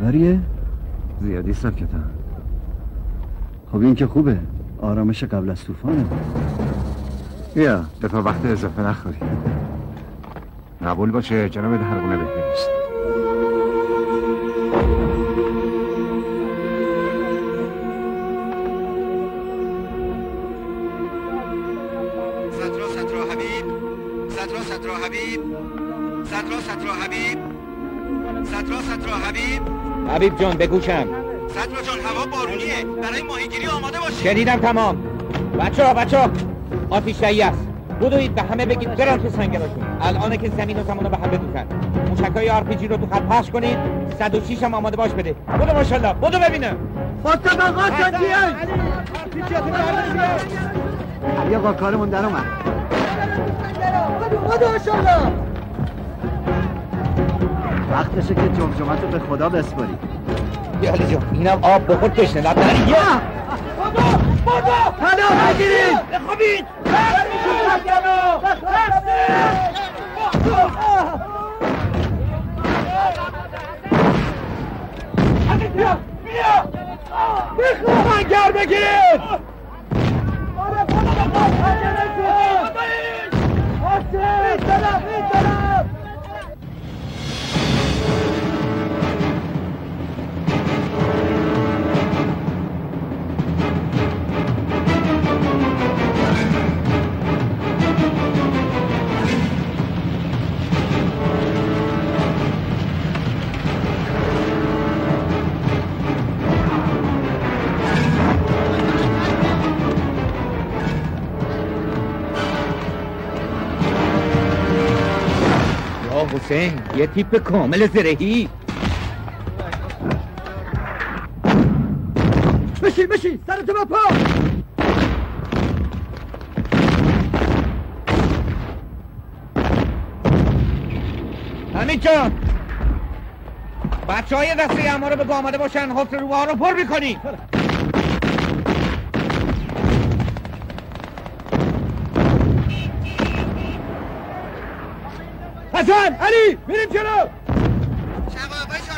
خبریه؟ زیادی ساکتن. خب این که خوبه. آرامش قبل از طوفانه. بیا دفعه وقت اضافه نخوری. قبول باشه جناب هرگونه بهتر نیست. حبیب جان بگوشم صدرا جان هوا بارونیه برای ماهیگیری آماده باشید شنیدم تمام بچه ها آتیش‌دهی است بدوید به همه بگید برن تو سنگراشون الان که زمین و زمانو به هم بدوزن موشکای RPG رو تو خط پخش کنید 106 هم آماده باش بده بدو ماشاءالله بدو ببینم فاطمه آقا چطوریه علی آقا کارمون در اومد بدو ماشاءالله وقتشه که جمجمت رو به خدا بسپاری یه علی جان اینم آب بخور تشنه لب نری یه بابا پناه بگیرید بخوابید بخواب بگیرید آره خدا بخواب هنگر حسین یه تیپ کامل زرهی بشین سرتو با پا همین جان بچه های دسته اما رو بگو آمده باشن حفر روها رو پر میکنی حسن علی میریم جلو شبابای 412 تو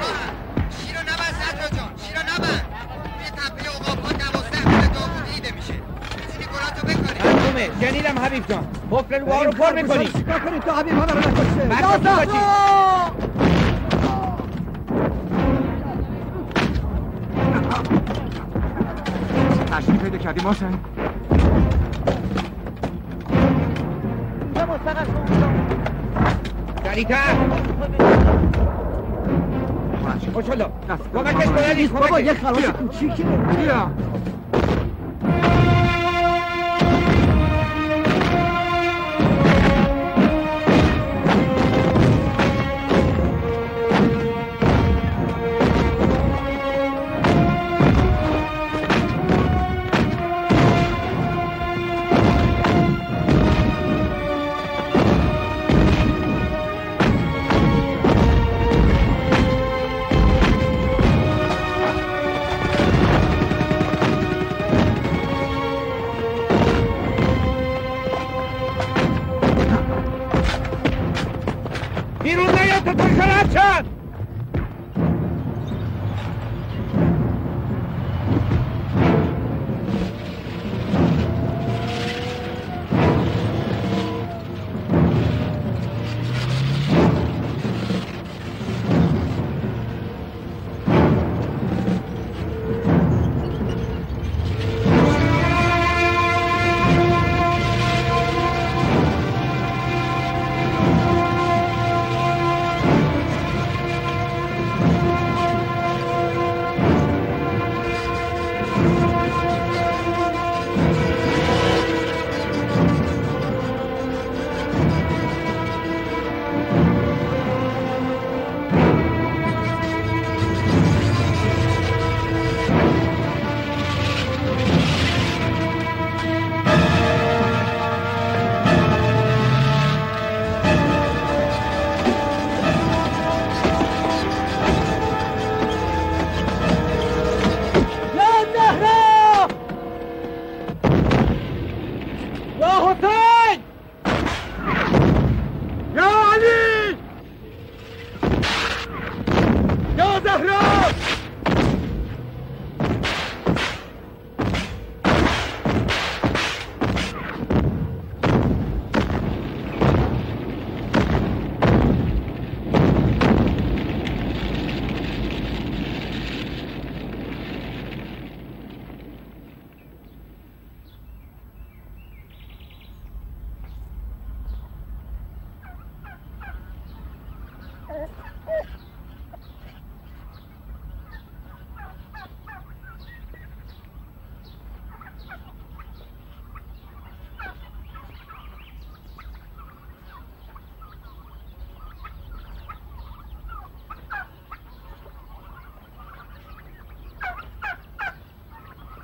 راه هم شیرو نبند صدرا جان شیرو نبند روی تپه عقاب‌ها 12 داوودی ایده میشه بزینی گلاتو بکاری انجامه شنیدم حبیب جان حفره روها رو پر میکنی چیکار کنید تا حبیب ها رو نکشه بچه تو باشید تشریف پیدا کردیم حسن یه مستقص کنید سریع‌تر ماشاءالله واقعا کس باید نیست بابا یک خلاص کوچیکه بیا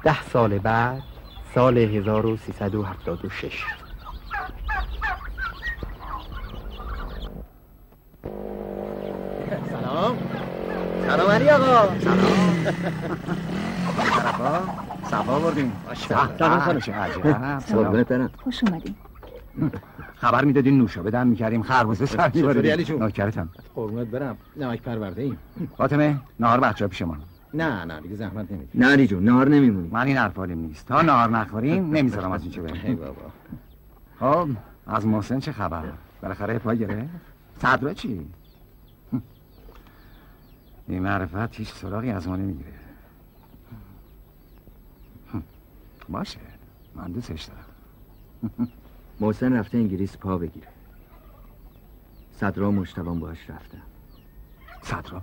10 سال بعد سال 1376. سلام. سلام علی آقا. سلام. سلام. صبا بردیم. سلام خانوشه. سلام. خوش اومدیم. خبر میدادین نوشا بدم میکردیم خربوزه سر میباریم. علی جون. ناکرتم. قربونت برم. نمک پرورده ایم. فاطمه نهار بچه‌ها پیش ما. نه دیگه زحمت نمیدیم. نه علی جون نهار نمیمونیم. من این حرفالیم نیست. تا نهار نخوریم نمیذارم از اینجا بریم. ای بابا. خب از محسن چه خبر؟ بالاخره پا گرفت. صدرا چی؟ این معرفت هیچ سراغی از ما نمیگیره. باشه من دوستش دارم. محسن رفته انگلیس پا بگیره. صدرا مشتبان باش رفتن. صدرا؟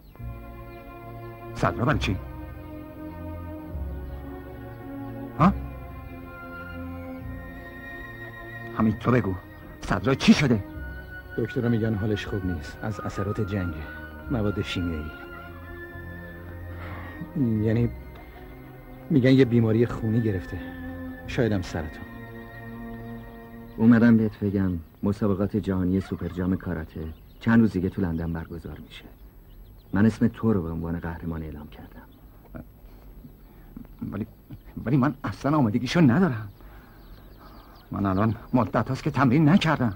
صدرا برای چی؟ ها؟ همین تو بگو صدرا چی شده؟ دکترها میگن حالش خوب نیست. از اثرات جنگ مواد شیمیایی. یعنی میگن یه بیماری خونی گرفته. شایدم سرطان. اومدم بهت بگم مسابقات جهانی سوپر جام کاراته چند روز دیگه تو لندن برگزار میشه. من اسم تو رو به عنوان قهرمان اعلام کردم. ولی من اصلا آمادگیشو ندارم. من الان مدت هاست که تمرین نکردم.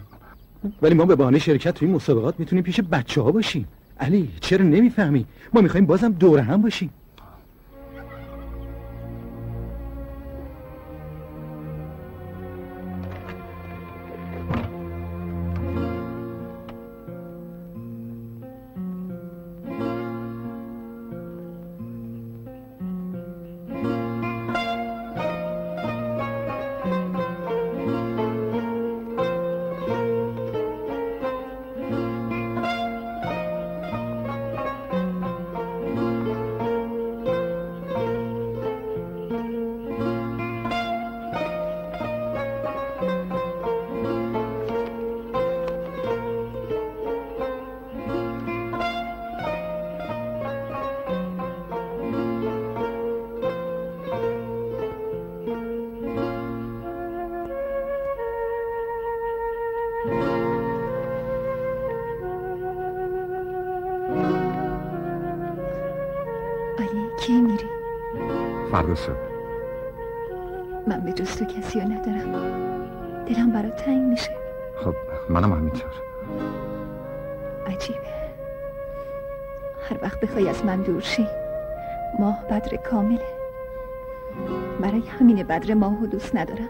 ولی ما به بهانه شرکت توی مسابقات میتونیم پیش بچه ها باشیم. علی چرا نمیفهمی؟ ما میخوایم بازم دوره هم باشیم. من به جز تو کسی رو ندارم. دلم برات تنگ میشه. خب منم همینطور. عجیبه هر وقت بخوای از من دور شی ماه بدر کامله. برای همین بدر ماهو دوست ندارم.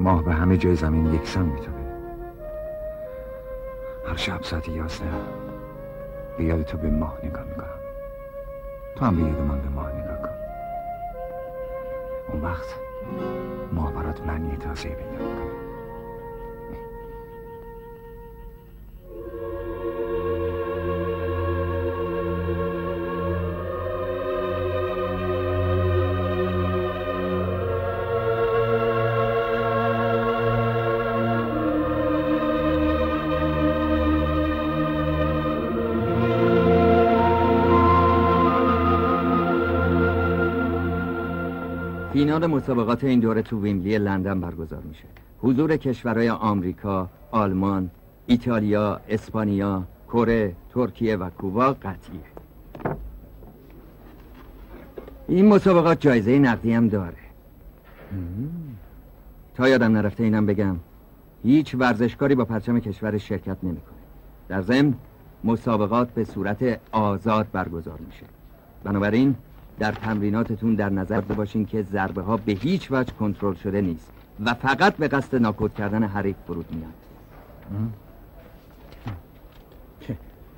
ماه به همه جای زمین یکسان میتابه. هر شب ساعت 11 به یاد تو به ماه نگاه میکنم. تو هم به یاد من به ماه نگاه کن. اون وقت ماه برات معنی تازه پیدا میکنه. فینال مسابقات این دوره تو ویمبلی لندن برگزار میشه. حضور کشورهای آمریکا، آلمان، ایتالیا، اسپانیا، کره، ترکیه و کوبا قطعیه. این مسابقات جایزه نقدی هم داره. تا یادم نرفته اینم بگم هیچ ورزشکاری با پرچم کشور شرکت نمیکنه. در ضمن مسابقات به صورت آزاد برگزار میشه. بنابراین در تمریناتتون در نظر باشین که ضربه ها به هیچ وجه کنترل شده نیست و فقط به قصد ناکوت کردن حریف فرود میاد.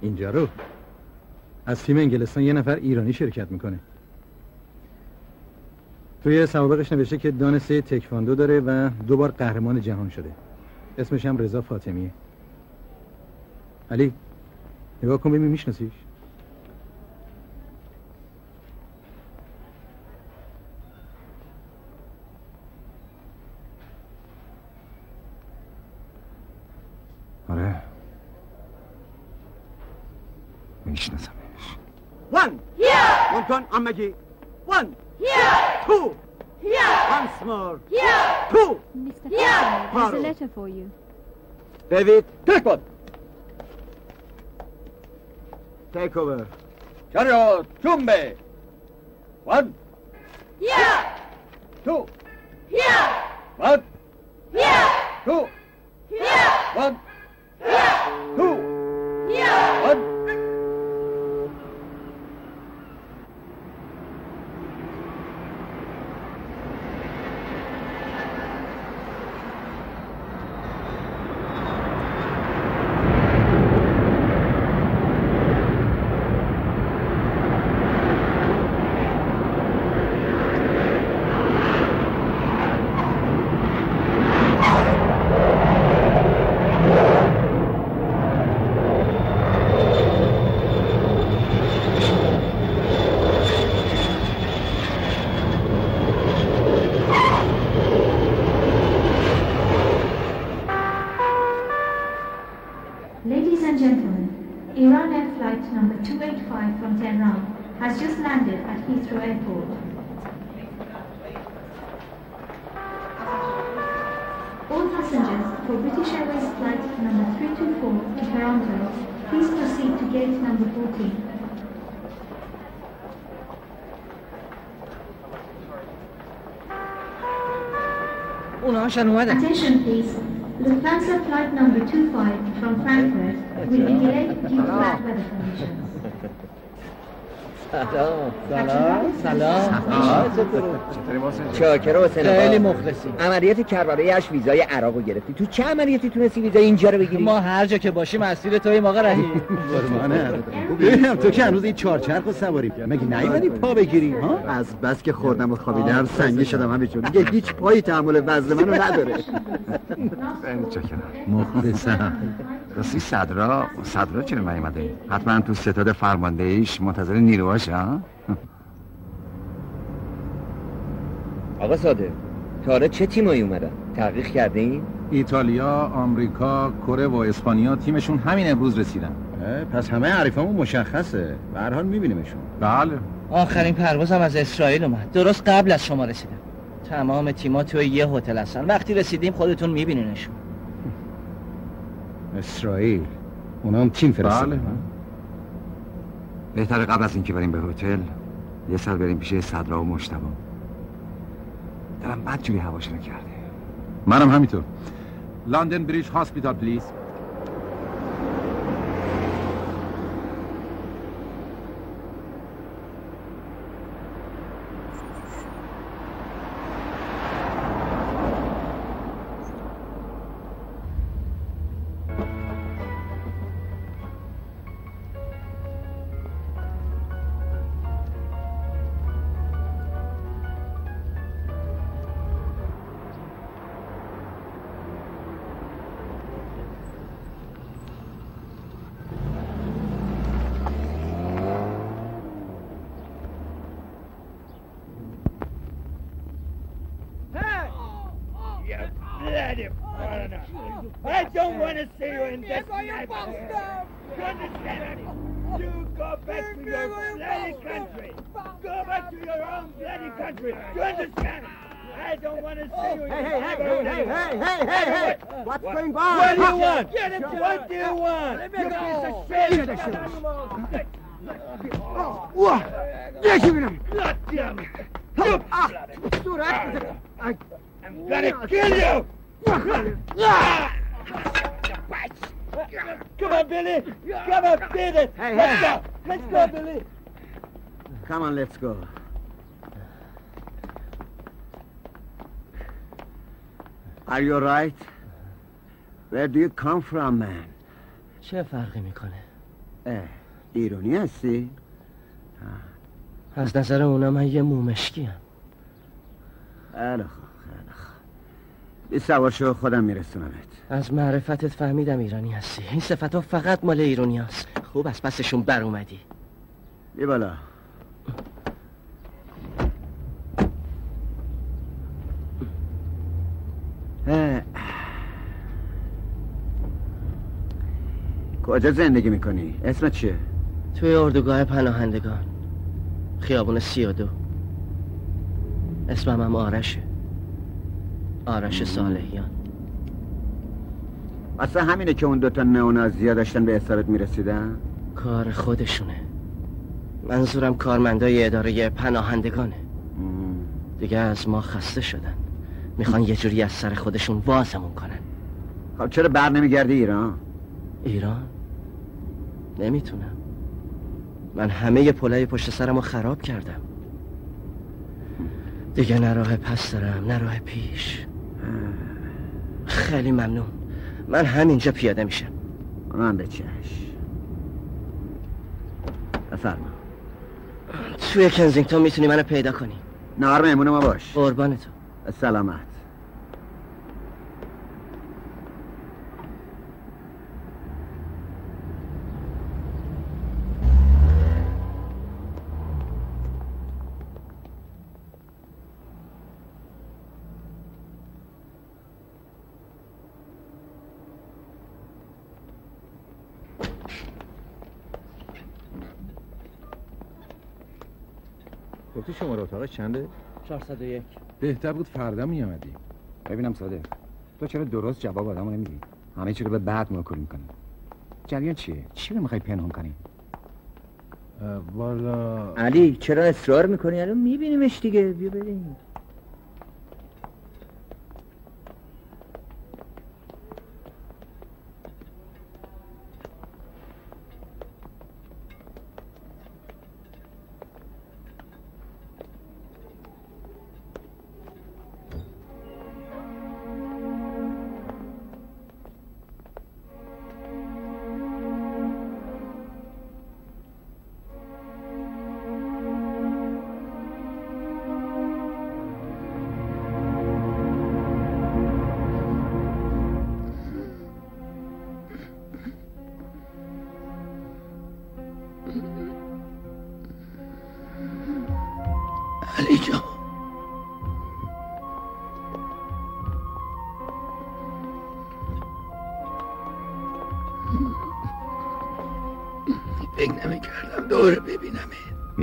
اینجا رو از تیم انگلستان یه نفر ایرانی شرکت میکنه. توی سوابقش نوشته که دانسته تکواندو داره و 2 بار قهرمان جهان شده. اسمش هم رضا فاطمیه. علی نگاه کن ببین میشناسیش؟ آره میشناسمش. 1 here 1 turn on Maggie 1 here 2 Here! Once more. Here! Two! Mr. Here! There's a letter for you. David, take one. Take over. Chario, Chumbe. One. Here! Two. Here! One. Here! Two. Here! One. Here! Two. Here! One. Attention please. Lufthansa flight number 25 from Frankfurt will be delayed due to bad weather conditions. سلام. چاکر حسین. خیلی مخلصی. عملیات کربلایش ویزای عراقو گرفتی. تو چه عملیاتی تونستی ویزای اینجا رو بگیری؟ ما هر جا که باشیم مسیر تویم آقا رحیم. ببینم تو که هنوز این چهارچرخو سواری کردی. مگه نیومدی پا بگیری ها؟ از بس که خوردم و خوابیدم سنگین شدم همینجوری. دیگه هیچ پایی تحمل وزن منو نداره. خیلی چاکرم. مخلصم. راستی صدرا چرا نیومده؟ حتما تو ستاد فرماندهیش منتظر نیروهاش. آقا ساده تا حالا چه تیمایی اومدن؟ تحقیق کردین؟ ایتالیا، آمریکا، کره و اسپانیا تیمشون همین امروز رسیدن. پس همه حریفامون مشخصه. به هر حال می‌بینیمشون. بله. آخرین پروازم از اسرائیل اومد. درست قبل از شما رسیدم. تمام تیم‌ها توی یه هتل هستن. وقتی رسیدیم خودتون می‌بینینشون. اسرائیل. اونام تیم فرستادن. بله. بهتره قبل از اینکه بریم به هتل یه سر بریم پیش صدرا و مجتبی. دارم بدجوری هواشونو کرده. منم همینطور. لندن بریج هاسپیتال پلیز. Let's go. Are you alright? Where do you come from, man? چه فرقی میکنه؟ ایرانی هستی؟ از نظر اونا من یه مومشکی هم. خیلی خوب. بی سواشو خودم میرسونمت. از معرفتت فهمیدم ایرانی هستی. این صفت‌ها فقط مال ایرانی هست. خوب از پسشون بر اومدی. بی بالا. کجا زندگی میکنی؟ اسمت چیه؟ توی اردوگاه پناهندگان خیابون 32. اسمم آرشه. آرش صالحیان. اصلا همینه که اون دوتا نئونازی‌ها داشتن به حسابت میرسیدن؟ کار خودشونه. منظورم کارمندای اداره پناهندگانه. دیگه از ما خسته شدن. میخوان یه جوری از سر خودشون وازمون کنن. خب چرا بر نمیگردی ایران؟ ایران؟ نمیتونم. من همه پلای پشت سرمو خراب کردم. دیگه نه راه پس دارم نه راه پیش. خیلی ممنون. من همینجا پیاده میشم. من به چشم. بفرما. توی کنزینگتون میتونی منو پیدا کنی. نهار مهمون ما باش. قربانتو. سلامت. گفتی شماره اتاقش چنده؟ 401. بهتر بود فردا میامدیم. ببینم صادق، تو چرا درست جواب آدمو نمیدی؟ همه چی رو به بعد موکول میکنی. جریان چیه؟ چی رو میخوای پنهان کنی؟ والا علی چرا اصرار میکنی؟ الان میبینیمش دیگه. بیا بریم.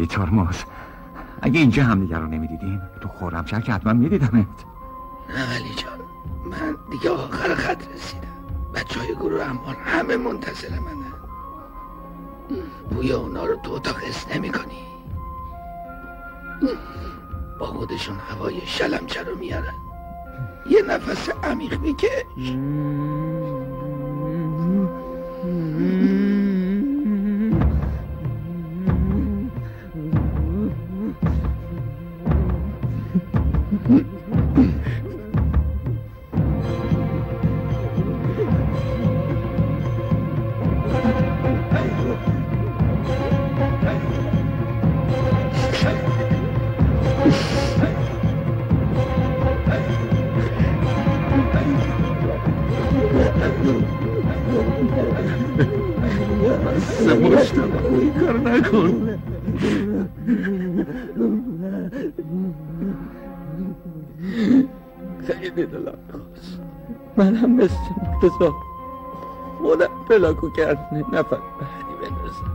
ترمز. اگه اینجا همدیگر رو نمیدیدیم تو خرمشهر که حتما میدیدمت. نه علی جان، من دیگه آخر خط رسیدم. بچهای گروه انبار همه منتظر منن. بوی اونا رو تو اتاق حس نمی‌کنی. با خودشون هوای شلمچه رو میارن. یه نفس عمیق بکش. منم مثل مرتضا خودم پلاکو کردنه نفر بهنی بندازم.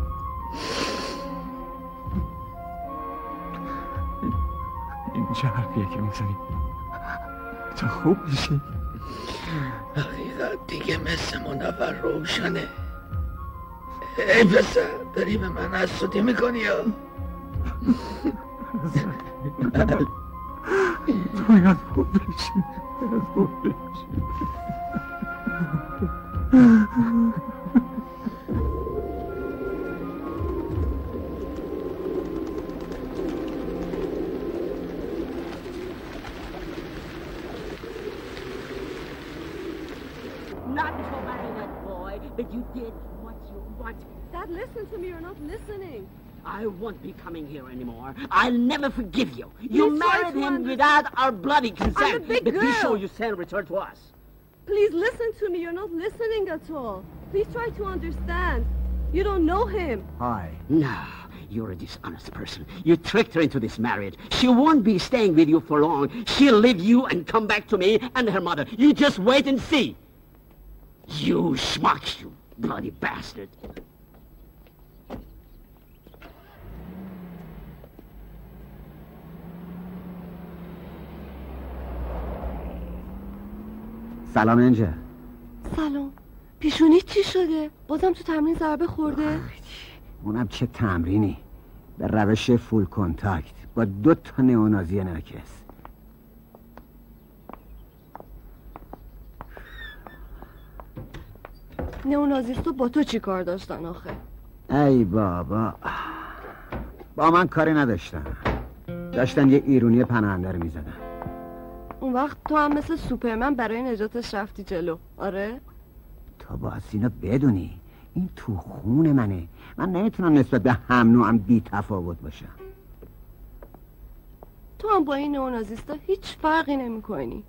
این چه حرفیه که میزنی؟ تو خوب میشی؟ حقیقت دیگه مثل منور روشنه. ای پسر داری به من حسودی میکنی یا؟ تو باید خوب بشی. Not so violent, boy, but you did what you want. Dad, listen to me. You're not listening. I won't be coming here anymore. I'll never forgive you. You married him without our bloody consent. I'm a big girl. But be sure you send return to us. Please listen to me. You're not listening at all. Please try to understand. You don't know him. Hi. No, you're a dishonest person. You tricked her into this marriage. She won't be staying with you for long. She'll leave you and come back to me and her mother. You just wait and see. You schmuck, you bloody bastard. سلام انجا. سلام. پیشونی چی شده؟ بازم تو تمرین ضربه خورده؟ اونم چه تمرینی؟ به روش فول کانتاکت با دو تا نئونازی ناکس. نئونازیستو با تو چی کار داشتن آخه؟ ای بابا، با من کاری نداشتن، داشتن یه ایرونی پناهنده رو میزدن. اون وقت تو هم مثل سوپرمن برای نجاتش رفتی جلو، آره؟ تا باید اینا بدونی این تو خون منه، من نمیتونم نسبت به هم نوعم بی تفاوت باشم. تو هم با این نئونازیستا هیچ فرقی نمی کنی،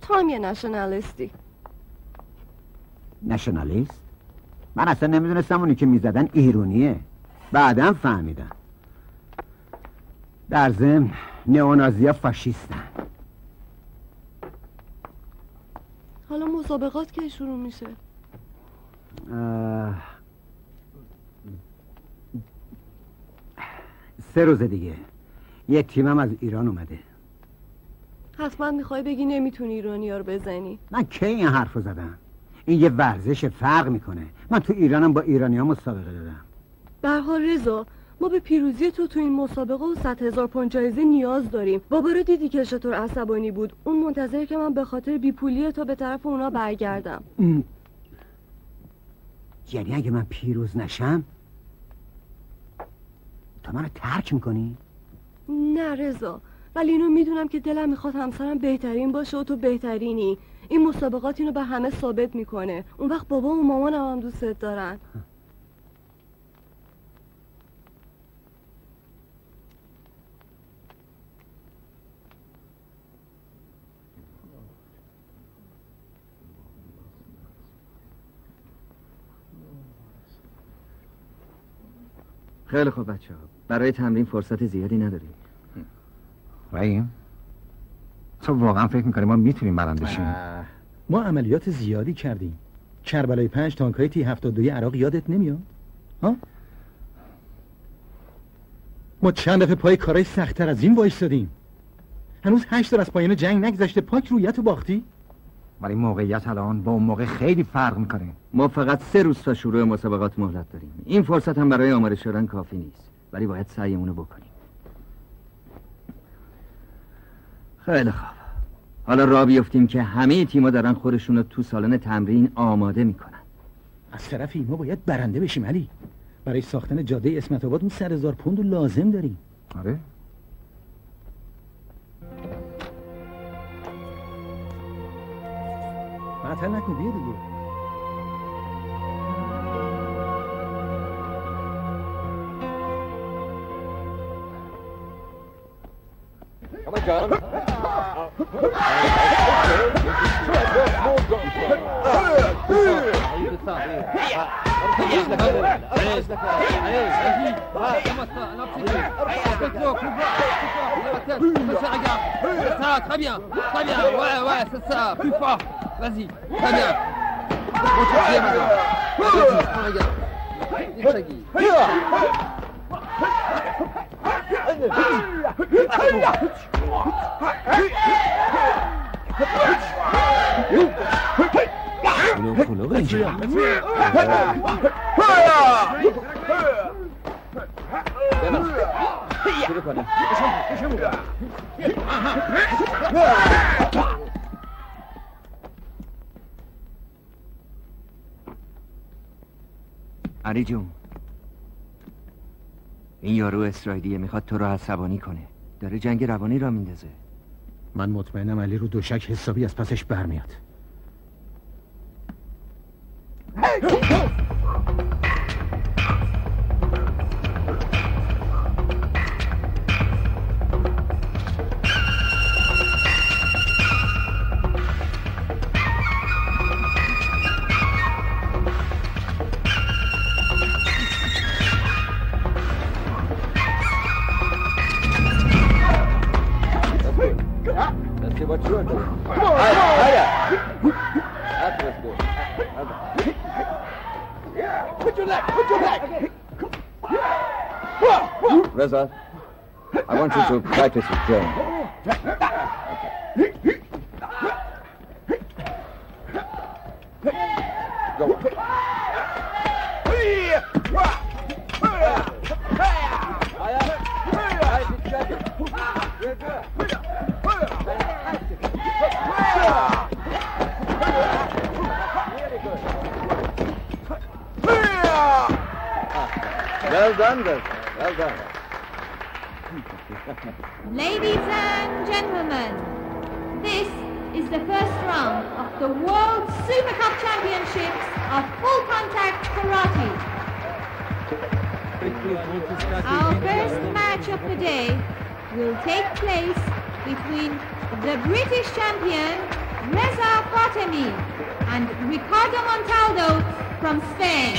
تو هم یه نشنالیستی. نشنالیست؟ من اصلا نمیدونستم اونی که میزدن ایرونیه، بعدم فهمیدم. در ضمن نئونازیا فاشیستن. حالا مسابقات که شروع میشه؟ سه روز دیگه. یه تیمم از ایران اومده. حتما میخوای بگی نمیتونی ایرانی‌ها رو بزنی؟ من کی این حرفو زدم؟ این یه ورزش، فرق میکنه. من تو ایرانم با ایرانی‌ها مسابقه دادم. به هر حال رضا، ما به پیروزی تو این مسابقه و 100,000 پوند جایزه نیاز داریم. بابا رو دیدی که چطور عصبانی بود. اون منتظر که من به خاطر بیپولی تا به طرف اونا برگردم. یعنی اگه من پیروز نشم تو منو ترک میکنی؟ نه رضا، ولی اینو میدونم که دلم میخواد همسرم بهترین باشه و تو بهترینی. این مسابقات اینو به همه ثابت میکنه. اون وقت بابا و مامانم هم دوستت دارن. خیلی خوب بچه ها، برای تمرین فرصت زیادی نداریم. رحیم، تو واقعا فکر میکنی ما میتونیم برنده شیم؟ ما عملیات زیادی کردیم. کربلای 5، تانکای T-72 عراق یادت نمیاد؟ ها؟ ما چند دفعه پای کارای سخت‌تر از این وایسادیم. هنوز 8 سال از پایان جنگ نگذشته پاک رویتو باختی؟ ولی موقعیت الان با اون موقع خیلی فرق میکنه. ما فقط 3 روز تا شروع مسابقات مهلت داریم. این فرصت هم برای آماده شدن کافی نیست، ولی باید سعیمونو بکنیم. خیلی خوب، حالا راه بیفتیم که همه تیما دارن خودشونو تو سالن تمرین آماده میکنن. از طرفی ما باید برنده بشیم علی. برای ساختن جاده اسمت آباد اون 100,000 پوند لازم داریم. آره معطل نکن، بیا دیگه. Vas-y, très bien. علی جون، این یارو اسرائیلیه، میخواد تو رو عصبانی کنه. داره جنگ روانی را میندازه. من مطمئنم علی رو دوشک حسابی از پسش برمیاد. Reza, I want you to practice with John. Okay. Go on. Well done, Gertrude. Well done. Ladies and gentlemen, this is the first round of the World Super Cup Championships of Full Contact Karate. Our first match of the day will take place between the British champion Reza Fatemi and Ricardo Montaldo from Spain.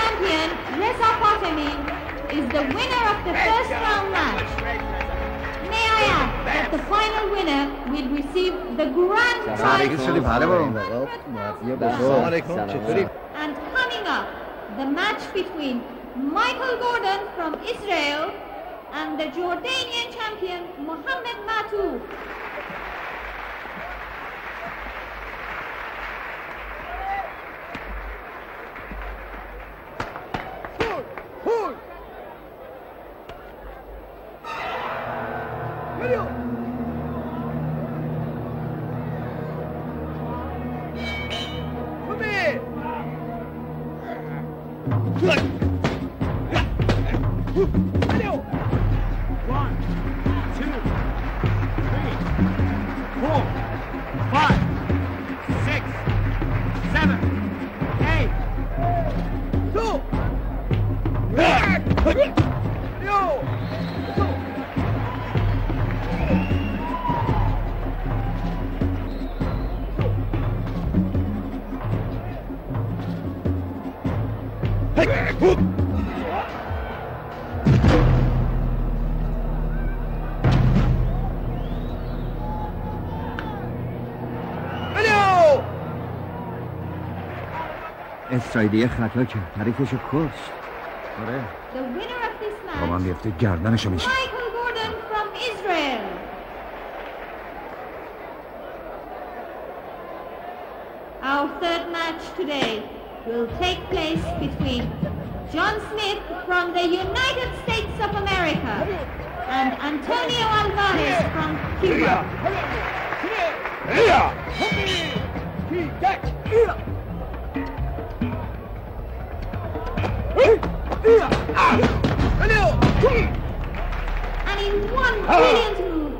Champion Reza Fatemi is the winner of the first round match. May I add that the final winner will receive the grand prize. And coming up, the match between Michael Gordon from Israel and the Jordanian champion Mohammed Matou. سایدیه خطا کرد حریفشو کشت آره بابام بیفته گردنشو میشه Michael Gordon from Israel Our third match today will take place between John Smith from the United States of America and Antonio Alvarez from Cuba And in one brilliant move,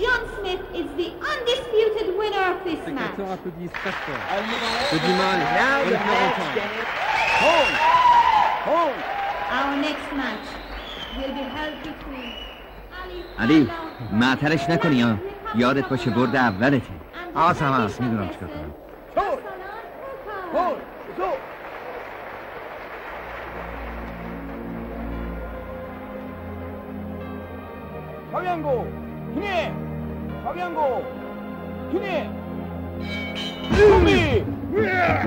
John Smith is the undisputed winner of this match. Now the match game. Hold. Our next match will be held between Ali. معطلش نکنی ها. یادت باشه برد اولته. آسم هست میدونم چیکار کنم. Fabiango, Kine, Fabiango, Kine, Kumi,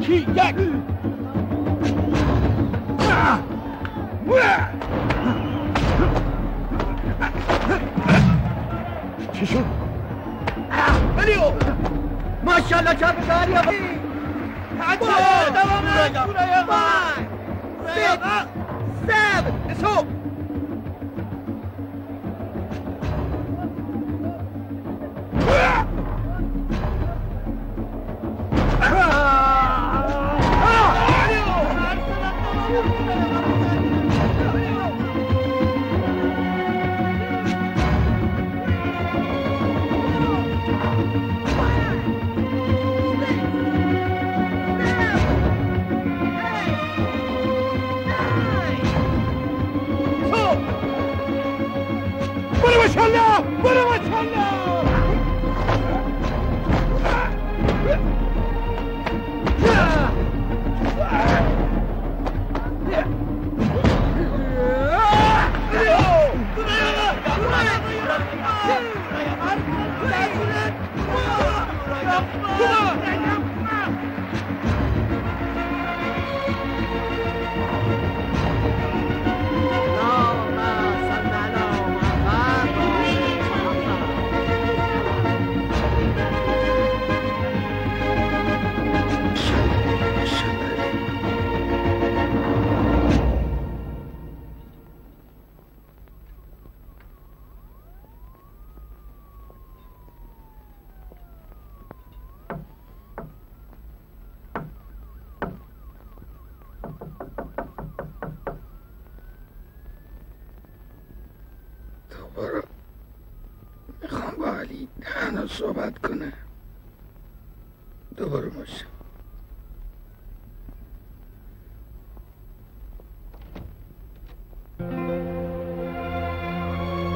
Kiyak, Kishu, Alio, Mashallah, Chapadariya, Hajar, Dawam, Suraya, 5, 6, 7, let's hope. صحبت کنه دوباره باشه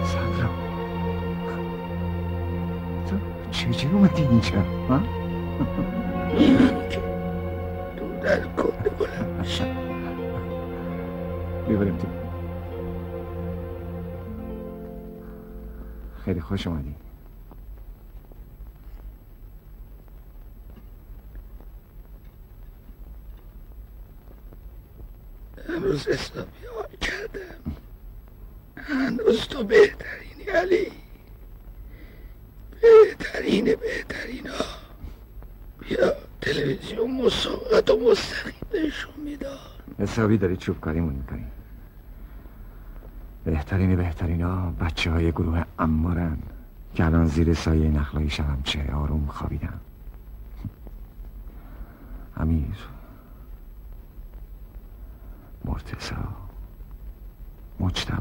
سندرا تو چی اومدی اینجا؟ ها؟ اینم که تو در کنده بلند بشه بیبریم تو خیلی خوش اومدی امروز استابیان کردم هنوز تو بهترینی علی بهترین ها بیا تلویزیون مسابقات و مستقیم نشون میداد حسابی داری چوب کاریمون میکنی بهترین ها بچه های گروه امارن که الان زیر سایه نخلایی شدم چه آروم خوابیدم امیر مرتضی مجتبی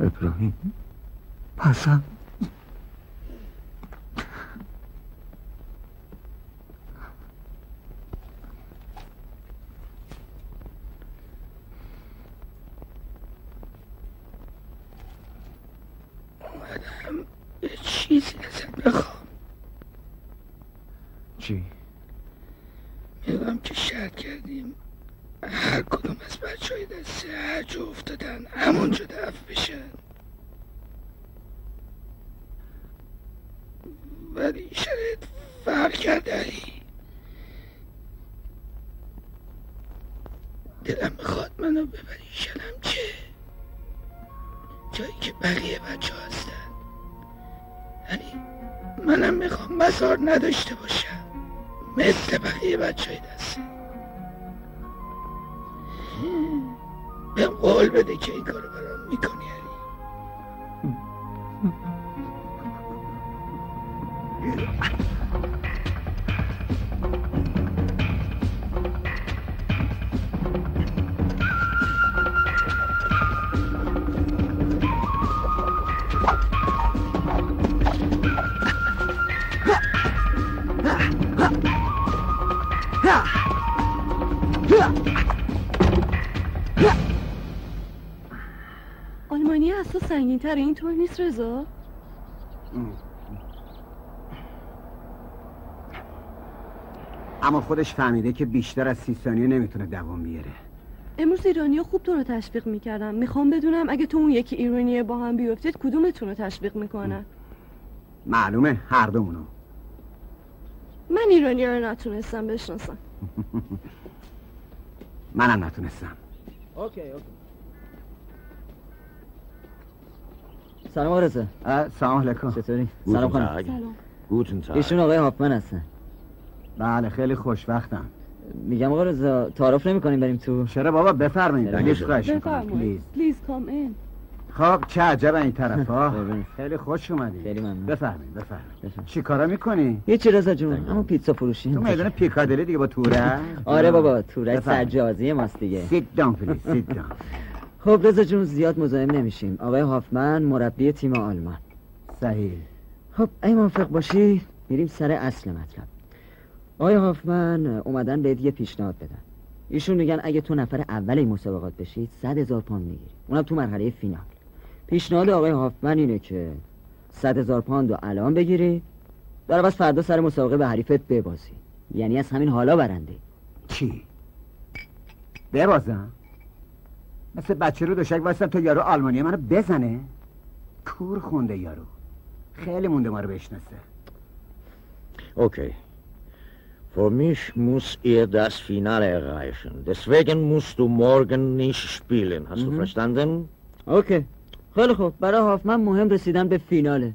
ابراهیم حسن اومدم یه چیزی ازت بخوام چی؟ میگم که شرط کردیم هر کدوم از بچه های دسته هر جا افتادن همونجا دفع بشن ولی شرط فرق کرد علی دلم میخواد منو ببری شلمچه جایی که بقیه بچه ها هستن یعنی منم میخوام مزار نداشته باشم مثل بقیه بچه های دسته بهم قول بده که این کارو برام میکنی علی سنگین‌تر اینطور نیست رضا اما خودش فهمیده که بیشتر از 30 ثانیه نمیتونه دوام بیاره امروز ایرانی‌ها خوب تو رو تشویق میکردن میخوام بدونم اگه تو اون یکی ایرانیه با هم بیافتید کدومتون رو تشویق میکنن معلومه هر دومونو من ایرانی‌ها رو نتونستم بشناسم منم نتونستم اوکی سلام آرزو سلام علیکم چطوری؟ سلام خانم سلام گوتن تاگ ایشون آقای هافمن هستن بله خیلی خوشوقتم میگم آقا رضا تعارف نمی‌کنیم بریم تو چرا بابا بفرمایید خیلیش خوش پلیز کام این خب چه عجب این طرفا خیلی خوش اومدید خیلی ممنون بفرمایید چیکارا می‌کنی یه چی رضا جون همون پیتزا فروشی تو میدون پیکادلی دیگه با توره آره بابا توره سرجازی ماست دیگه سیت داون پلیز سیت داون خب رضا جون زیاد مزاحم نمیشیم آقای هافمن مربی تیم آلمان صحیح خب اگه موافق باشی میریم سر اصل مطلب آقای هافمن اومدن بهت یه پیشنهاد بدن ایشون میگن اگه تو نفر اول این مسابقات بشید 100,000 پوند میگیری اونم تو مرحله فینال پیشنهاد آقای هافمن اینه که 100,000 پوند الان بگیری، در عوض فردا سر مسابقه به حریفت ببازی. یعنی از همین حالا برنده. چی؟ ببازم؟ مثل بچه رو دوشک وایستم تا یارو آلمانی منو بزنه؟ کور خونده یارو، خیلی مونده ما رو بشناسه. Okay. Für mich muss er das Finale erreichen. Deswegen musst du morgen nicht spielen. Hast du verstanden? Okay. خیلی خوب. برای هافمن مهم رسیدن به فیناله.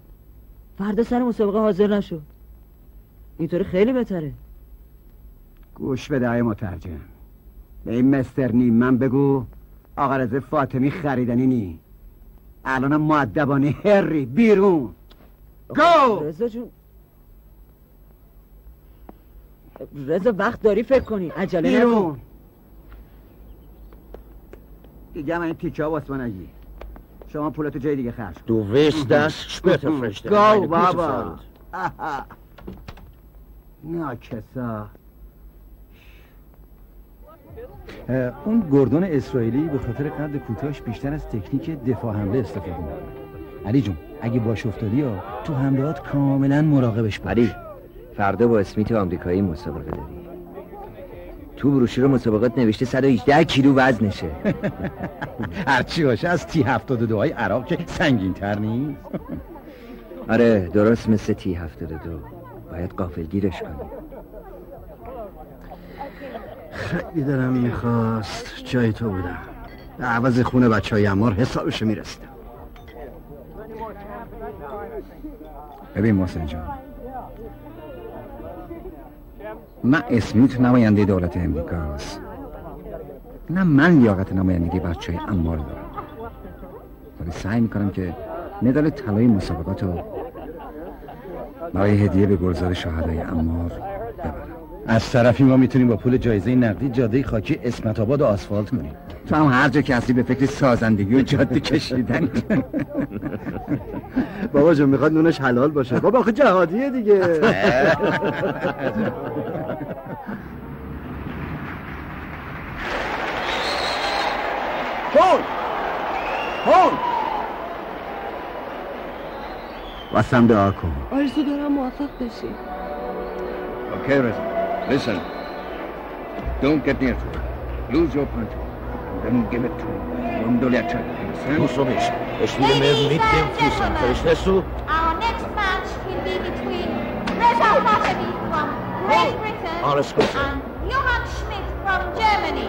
فردا سر مسابقه حاضر نشو. اینطوری خیلی بهتره. گوش بده ای مترجم. به این مستر نیم من بگو آقا رضا فاطمی خریدنی نی. الانم مؤدبانه هری بیرون. گو! رضا جون، رضا وقت داری فکر کنی، عجله نکن. دیگه من این تیکه ها واسه من نگی. شما پولاتو جای دیگه خرج کن. Du weißt das später verstehen. گو بابا. ناکسا. اون گوردون اسرائیلی به خاطر قد کوتاهش بیشتر از تکنیک دفاع حمله استفاده می‌کنه. علی جون، اگه باش افتادی یا تو حملات کاملا مراقبش باش. علی، فردا با اسمیت آمریکایی مسابقه داری. تو بروشور مسابقات نوشته 118 کیلو وزنشه. هرچی باشه از T-72 های عراق که سنگین‌تر نیست. آره، درست مثل T-72. باید غافلگیرش کنی. خیلی دارم میخواست جای تو بودم، به عوض خونه بچه های امار حسابشو میرسیدم. ببین محسن جان، من اسمیت نماینده دولت امریکاست، نه من لیاقت نمایندگی بچه های امار دارم، ولی سعی میکنم که مدال طلای مسابقاتو برای هدیه به گلزار شهدای امار ببرم. از طرفی ما میتونیم با پول جایزه نقدی جاده خاکی اسمت آباد و آسفالت کنیم. تو هم هر جا کسی به فکر سازندگی و جاده کشیدن. بابا جون میخواد نونش حلال باشه. بابا آخه جهادیه دیگه. هون واسم دعا کن، آرزو دارم موفق بشی. اوکی رزا. Listen, don't get near to her. Lose your punch, then give it to her. Don't do that trick, understand? Ladies and gentlemen, our next match will be between Reza Fatemi from Great Britain and Johann Schmidt from Germany.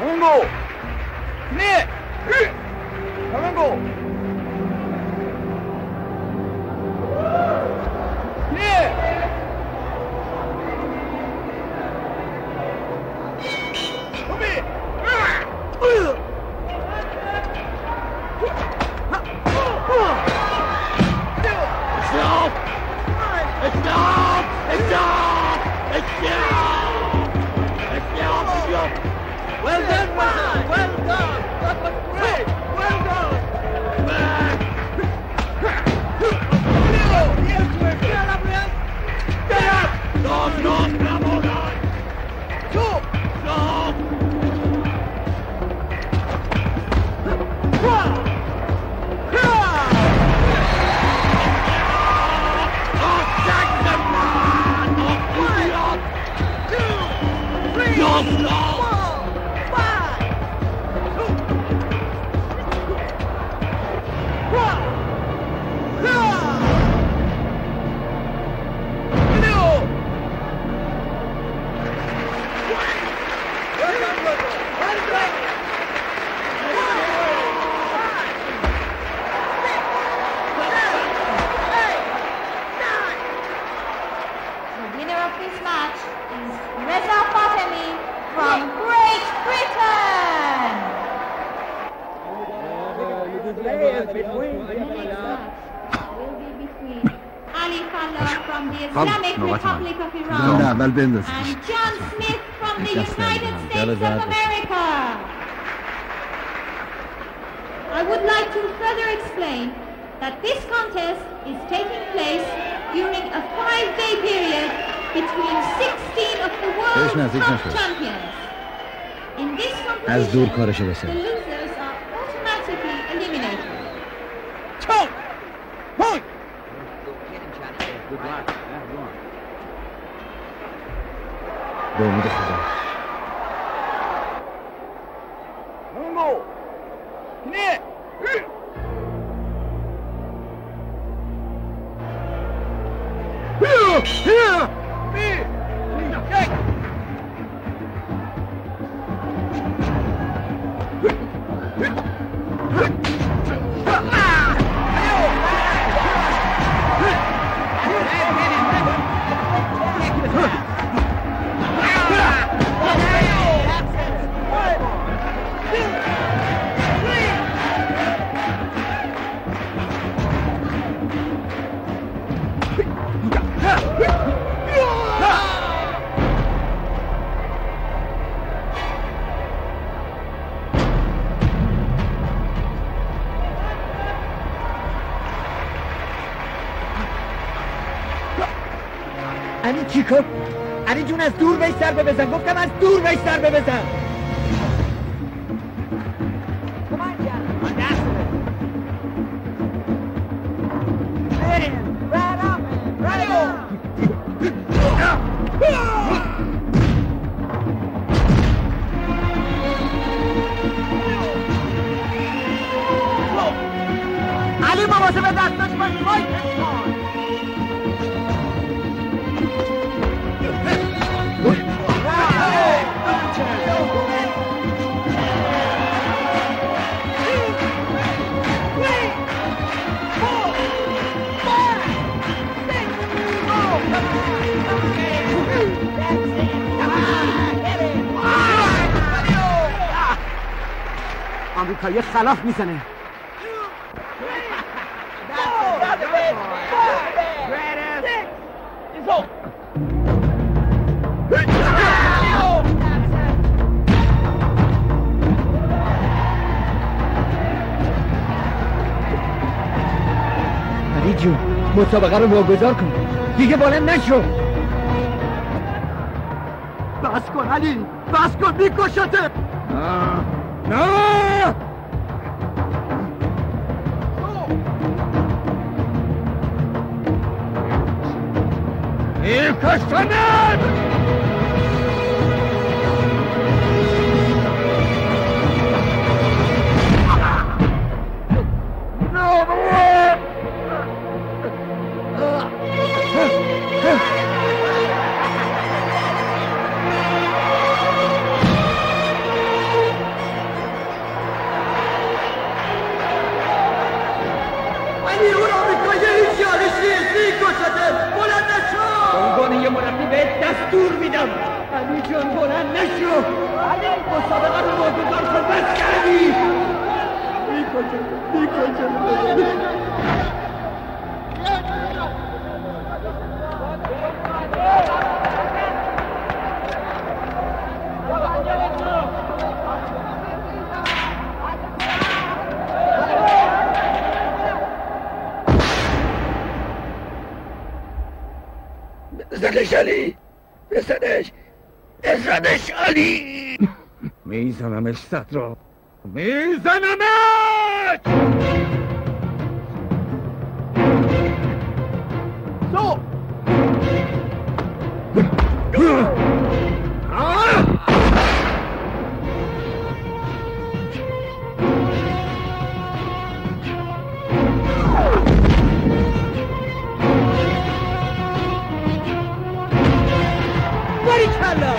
Mungo! Knee! Mungo! And John Smith from the United States of America. I would like to further explain that this contest is taking place during a 5-day period between 16 of the World Cup champions. از دور کارش بسه. به امید خدا. از دور بهش ضربه بزن، گفتم از دور بهش ضربه بزن. یه خلاف میزنه. علی جون مسابقه رو واگذار کن، دیگه بلند نشو. بس کن علی، بس کن، میکشته. نه Kastanet! No, the way! Ali, ora mi cogliere già, sì, Kastanet! Volata ciò! یه مربی بهت دستور میدم، علی جان بلند نشو. علی مسابقه رو واگذار کن. بس کردی. بزنش علی، بزنش علی. میزنمش سطر را، میزنمش. سو Barikalla!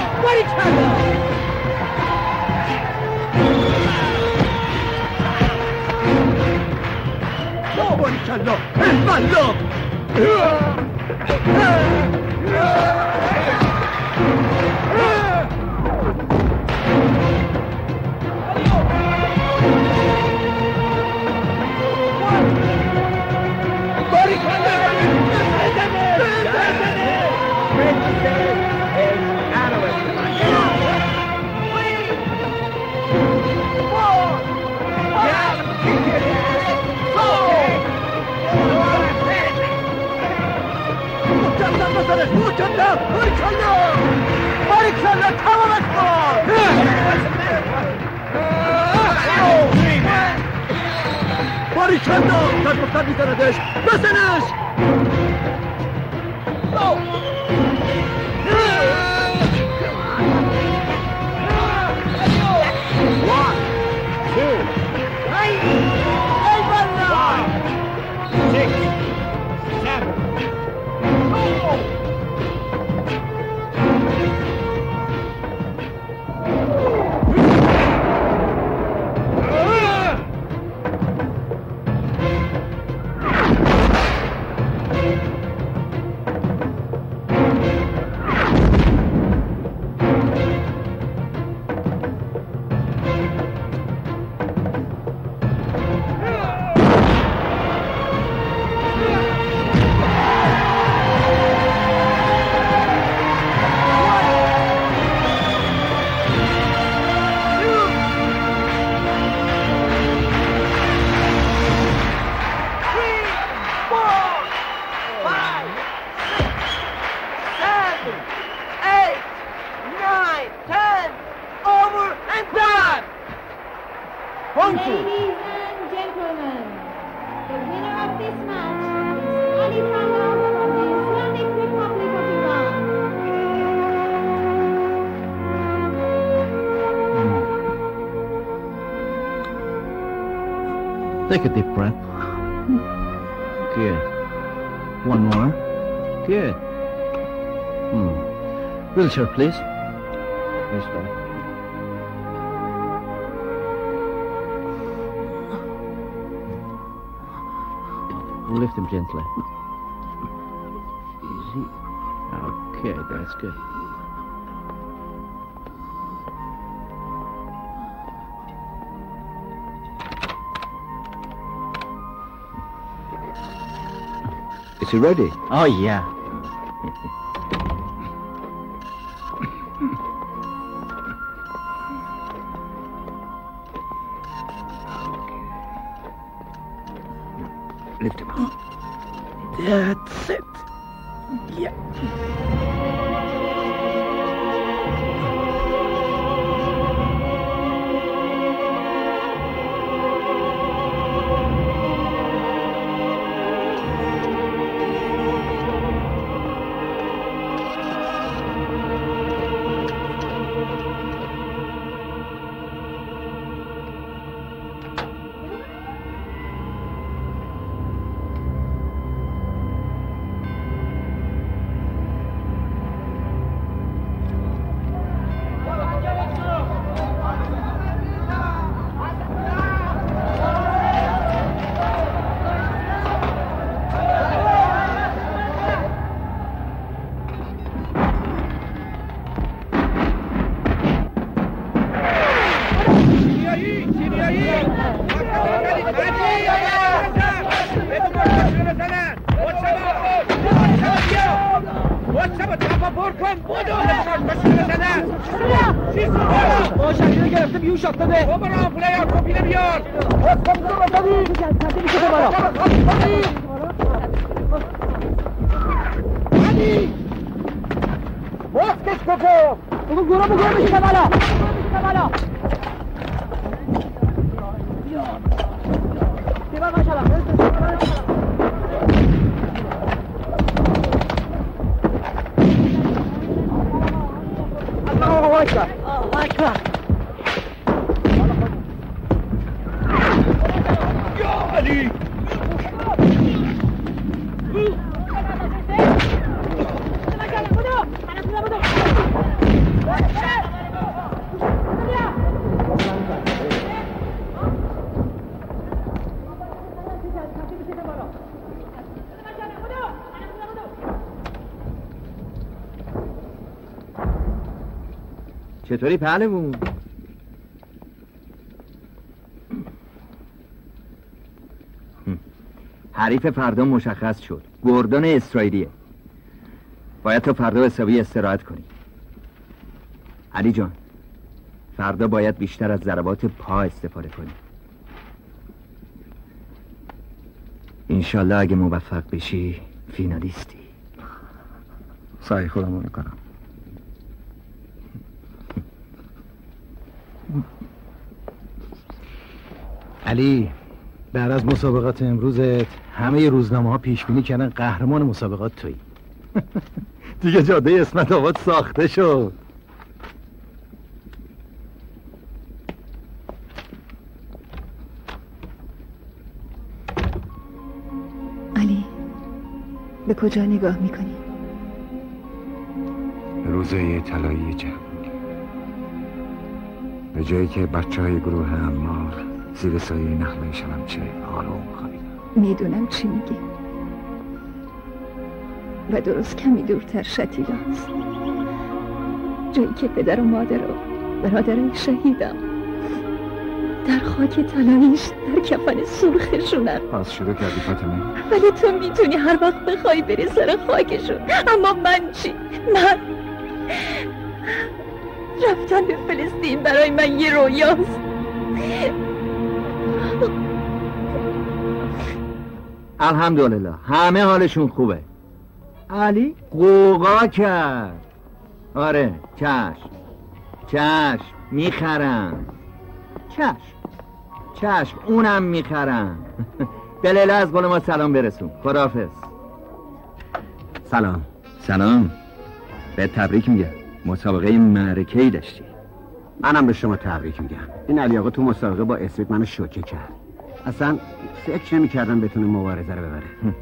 Barikalla! Tamam et var! باری چند تا قد به قد میزندش بزنش Take a deep breath. Good. One more. Good. Wheelchair, please. Please go. Lift him gently. Easy. Okay, that's good. Is he ready? Oh, yeah. Lift him up. That's it. Yeah. چطوری پهلوون؟ حریف فردا مشخص شد. گوردون اسرائیلیه. باید تو فردا حسابی استراحت کنی. علی جان، فردا باید بیشتر از ضربات پا استفاده کنی. انشالله اگه موفق بشی فینالیستی. سعی خودمو میکنم. علی بعد از مسابقات امروزت همه روزنامه‌ها پیش‌بینی کردن قهرمان مسابقات تویی. دیگه جاده اسمت آباد ساخته شد. علی به کجا نگاه میکنی؟ روزای طلایی جنگ، به جایی که بچه‌های گروه عمار زیر سایه نخله شمعچه آروم خوابیدن. میدونم چی میگی و درست کمی دورتر شتیلا است، جایی که پدر و مادر و برادرای شهیدم در خاک طلاییش در کفن سرخشونم. پس شروع کردی فاطمه؟ ولی تو میتونی هر وقت بخوای بری سر خاکشون، اما من چی؟ من رفتن به فلسطین برای من یه رویاست. الحمدلله همه حالشون خوبه. علی قوقا کرد. آره چشم چشم میخرم، چشم چشم اونم میخرم. به لیله از قول ما سلام برسون. خداحافظ. سلام. سلام. به تبریک میگم، مسابقه معرکه‌ای داشتی. منم به شما تبریک میگم. این علی آقا تو مسابقه با اسمیت منو شوکه کرد. اصلا فکر نمی کردم بتونه مبارزه رو ببره.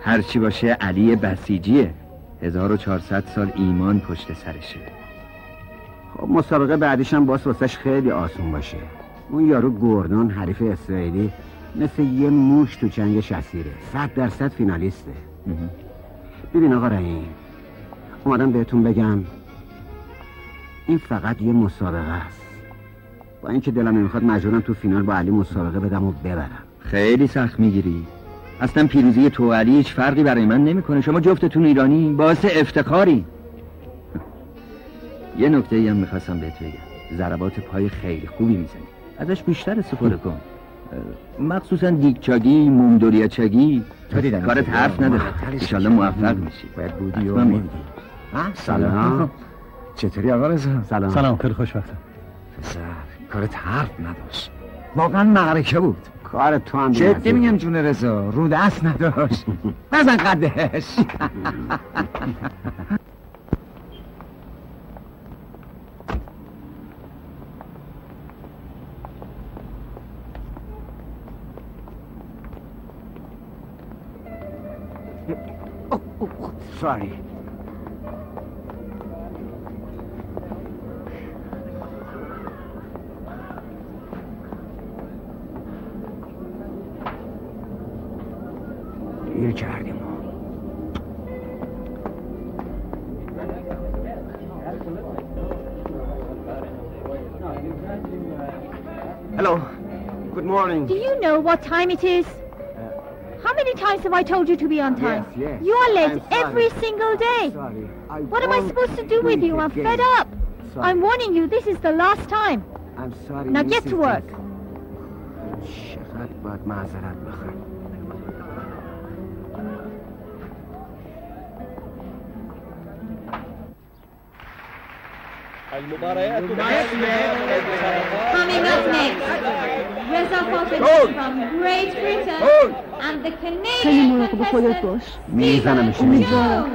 هرچی باشه علی بسیجیه، 1400 سال ایمان پشت سرشه. خب مسابقه بعدیش هم باز واسش خیلی آسون باشه. اون یارو گوردون حریف اسرائیلی مثل یه موش تو چنگ شسیره، 100% فینالیسته. ببین آقا رحیم، اومدم بهتون بگم این فقط یه مسابقه است. با اینکه دلم نمیخواد مجبورم تو فینال با علی مسابقه بدم و ببرم. خیلی سخت میگیری. اصلا پیروزی تو علی هیچ فرقی برای من نمیکنه. شما جفتتون ایرانی، باعث افتخاری. یه نکته ای هم میخواستم بهت بگم. ضربات پای خیلی خوبی میزنی، ازش بیشتر استفاده کن، مخصوصا دیگچگی، مومدوریاچگی. کارت حرف نداره، انشالله موفق میشی. باید بودی و میبینی. سلام. چطوری آقا رضا؟ سلام. سلام. خیلی خوشوقتم. پسر کارت حرف نداشت، واقعا معرکه بود. کار تو هم جدی میگم جون رضا، رو دست نداشت. نزن قدش. Sorry. دیر کردیم. Hello. Good morning. Do you know what time it is? How many times have I told you to be on time? Yes. You are late every single day. Sorry. What am I supposed to do with you? I'm fed up. Sorry. I'm warning you, this is the last time. I'm sorry. Now get to work. Coming up next, Reza Fatemi from Great Britain and the Canadian contestant, Stephen Jones.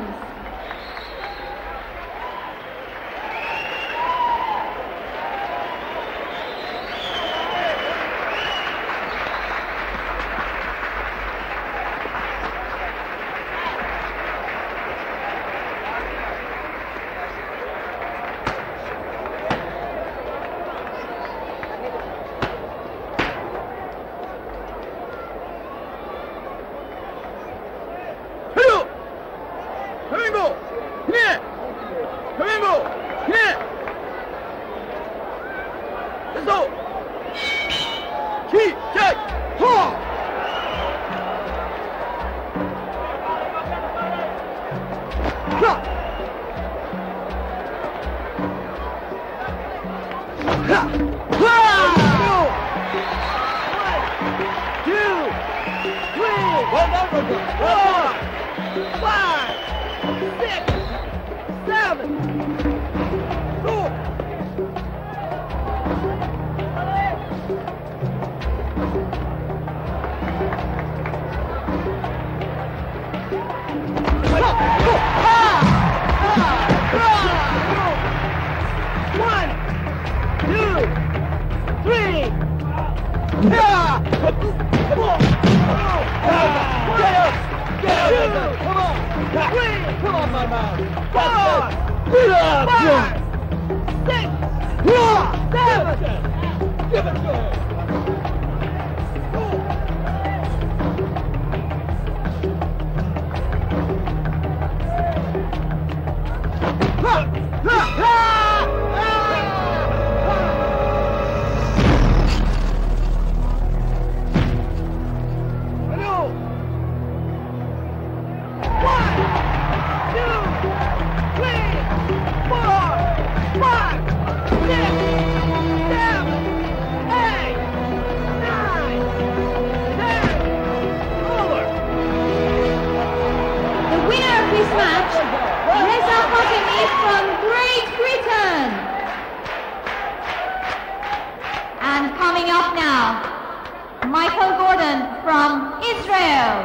Michael Gordon from Israel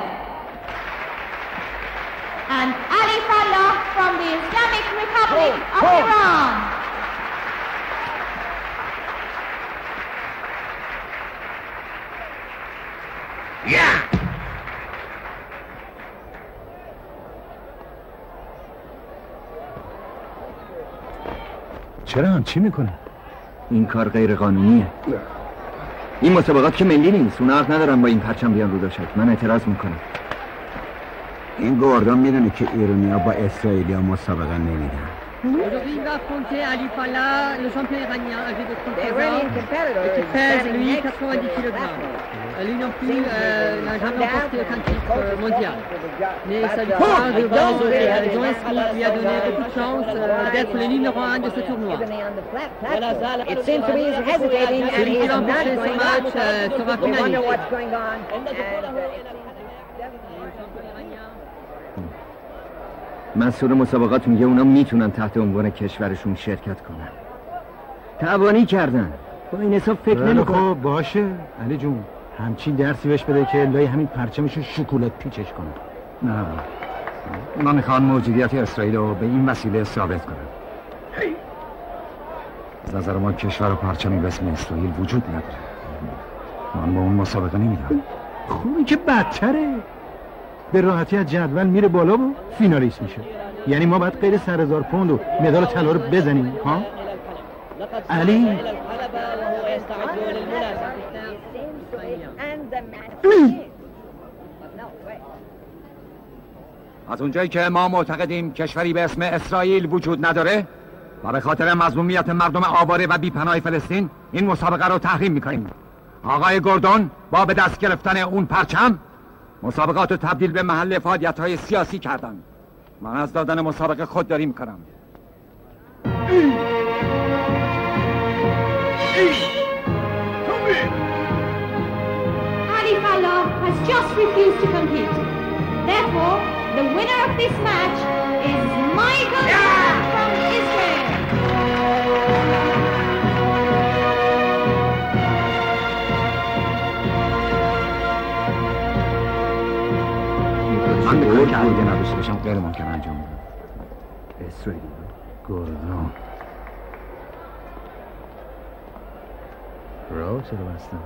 and Ali Fallah from the Islamic Republic of Iran. Yeah! چرا چی میکنه؟ این کار غیر قانونیه. این مسابقات که ملی نیست، اونا حق ندارن با این پرچم بیان رو داشت. من اعتراض میکنم. این گوردان میدونه که ایرانیا با اسرائیلیا مسابقه نمیدن. Aujourd'hui va affronter Ali Fallah, le champion iranien âgé de 30 ans et qui pèse lui 90 kg. Lui non plus n'a jamais remporté aucun titre mondial. Mais sa victoire devant John Smith lui a donné beaucoup de chance d'être le numéro 1 de ce tournoi. Celui qui a remporté ce match sera finaliste. مسئول مسابقات میگه اونا میتونن تحت عنوان کشورشون شرکت کنن. تبانی کردن. با این حساب فکر نمی‌کنم. خب باشه علی جون، همچین درسی بهش بده که لای همین پرچمشو شکلات پیچش کنه. نه. من میخوام موجودیت اسرائیل رو به این وسیله ثابت کنم. از نظر ما کشور و پرچمی به اسم اسرائیل وجود نداره. من با اون مسابقه نمیدم. خوبی که بدتره. به راحتی از جدول میره بالا و فینالیست میشه. یعنی ما باید غیر 100,000 پوند و مدال طلا رو بزنیم ها؟ علی از اونجایی که ما معتقدیم کشوری به اسم اسرائیل وجود نداره و به خاطر مظلومیت مردم آواره و بیپناه فلسطین این مسابقه رو تحریم میکنیم. آقای گوردون با به دست گرفتن اون پرچم مسابقات رو تبدیل به محل فعالیت‌های سیاسی کردن. من از دادن مسابقه خودداری می‌کنم. Ali Fallah has just refused to compete. Therefore, the winner of this match is Michael Gordon from Israel. من میکنم که علیده نداشته باشم غیر ممکن انجام بدم. اسرائیل گردان راو چرا بستم؟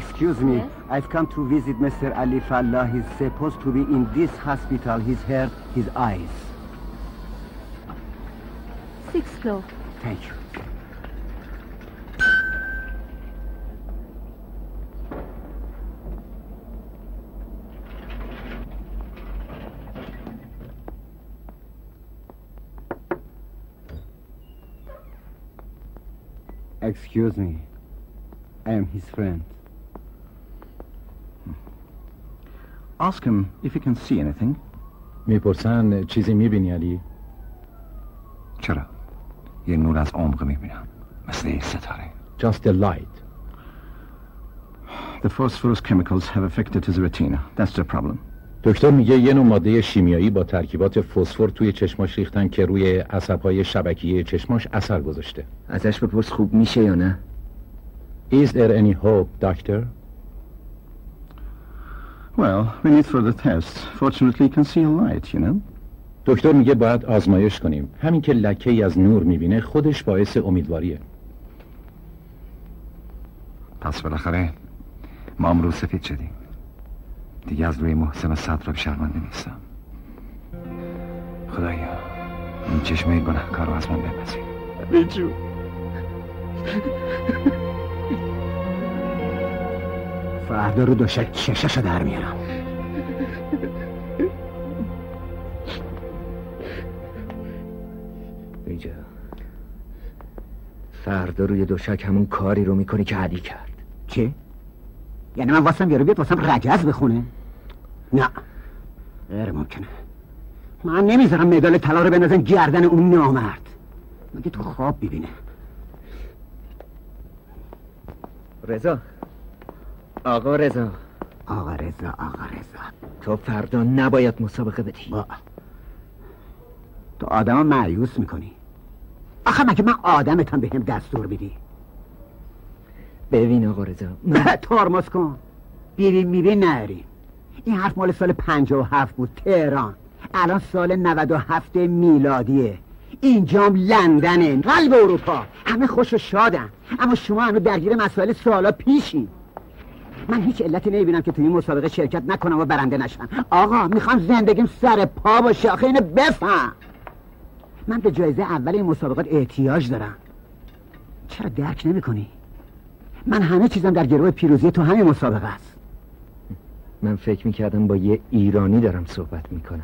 Excuse me, yes? I've come to visit Mr. Ali Fallah. He's supposed to be in this hospital. His hair, his eyes. 6th floor. Thank you. Excuse me, I am his friend. Ask him if he can see anything. میپرسن چیزی میبینی علی؟ چرا؟ یه نور از عمق میبینم مثل یه ستاره. Just a light. The phosphorus chemicals have affected his retina. That's the problem. دکتر میگه یه نوع ماده شیمیایی با ترکیبات فسفر توی چشماش ریختن که روی عصبهای شبکیه چشماش اثر گذاشته. ازش بپرس خوب میشه یا نه؟ Is there any hope, doctor? Well, we need further tests. Fortunately, you can see a light, you know. دکتر میگه باید آزمایش کنیم. همین که لکه ای از نور میبینه خودش باعث امیدواریه. پس بالاخره ما امروز سفید شدیم. دیگه از روی محسن صدر شرمنده نیستم. خدایا این چشمه گناهکار رو از من بپذیر. بیجو فردا رو دوشک ششش رو در میارم. بیجو فردا روی دوشک همون کاری رو میکنی که علی کرد. چه؟ یعنی من واسم یارو بیاد واسم رجز بخونه؟ نه غیر ممکنه. من نمیذارم مدال طلا رو بندازن گردن اون نامرد. مگه تو خواب ببینه؟ رضا آقا رضا تو فردا نباید مسابقه بدی. تو آدم مایوس میکنی. آخه مگه من آدمتم بهم دستور میدی؟ ببین آقا رضا ترمز کن. بیریم میریم نهاریم. این حرف مال سال 57 بود تهران. الان سال 97 میلادیه. اینجام لندنه، قلب اروپا. همه خوش و شادن، اما شما هنوز درگیر مسائل سالا پیشین. من هیچ علتی نمیبینم که توی این مسابقه شرکت نکنم و برنده نشم. آقا میخوام زندگیم سر پا باشه. آخه اینو بفهم، من به جایزه اول این مسابقات احتیاج دارم. چرا درک نمیکنی؟ من همه چیزم در گروه پیروزی تو همین مسابقه است. من فکر میکردم با یه ایرانی دارم صحبت میکنم.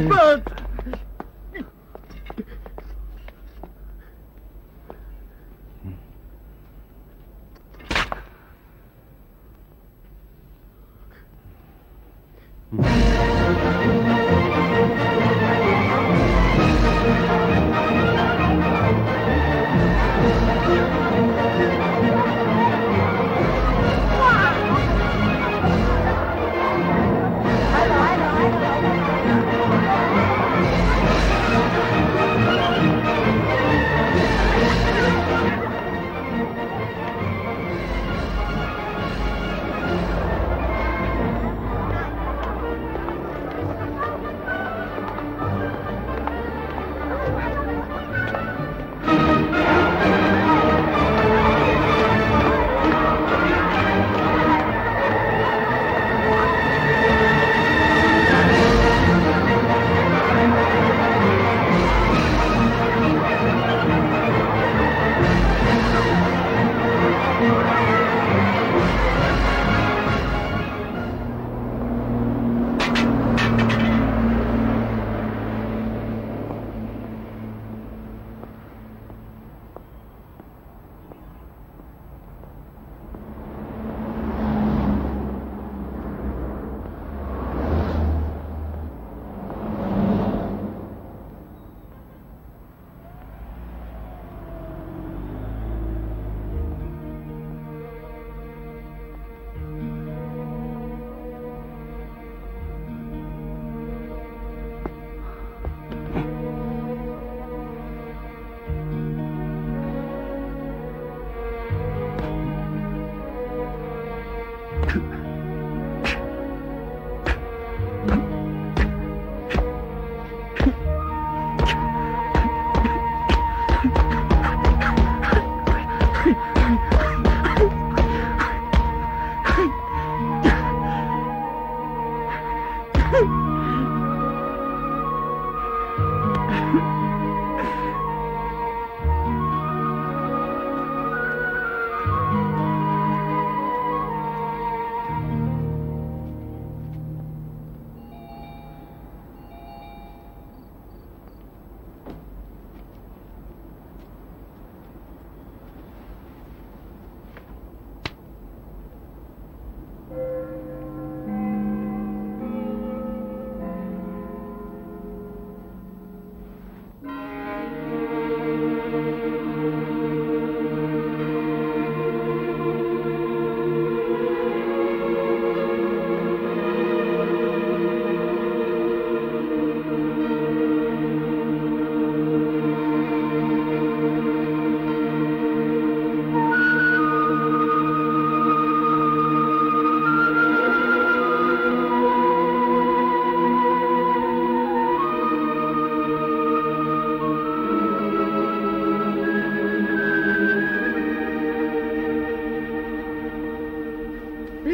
بیمارم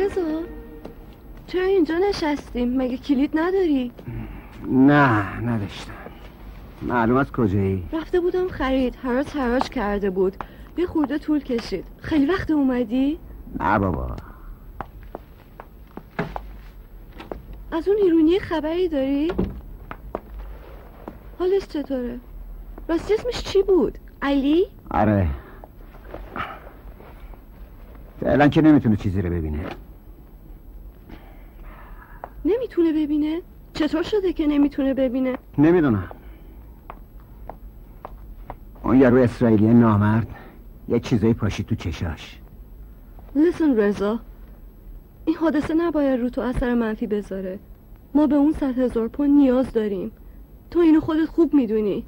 رضا؟ چرا اینجا نشستیم؟ مگه کلید نداری؟ نه نداشتم. معلوم از کجایی؟ رفته بودم خرید، حراج کرده بود، یه خورده طول کشید. خیلی وقت اومدی؟ نه بابا. از اون ایرونی خبری داری؟ حالش چطوره؟ راستی اسمش چی بود؟ علی؟ آره. فعلا که نمیتونه چیزی رو ببینه. نمیتونه ببینه؟ چطور شده که نمیتونه ببینه؟ نمیدونم. اون یارو اسرائیلی نامرد یه چیزایی پاشید تو چشاش. لیسن رضا، این حادثه نباید رو تو اثر منفی بذاره. ما به اون 100,000 پوند نیاز داریم. تو اینو خودت خوب میدونی.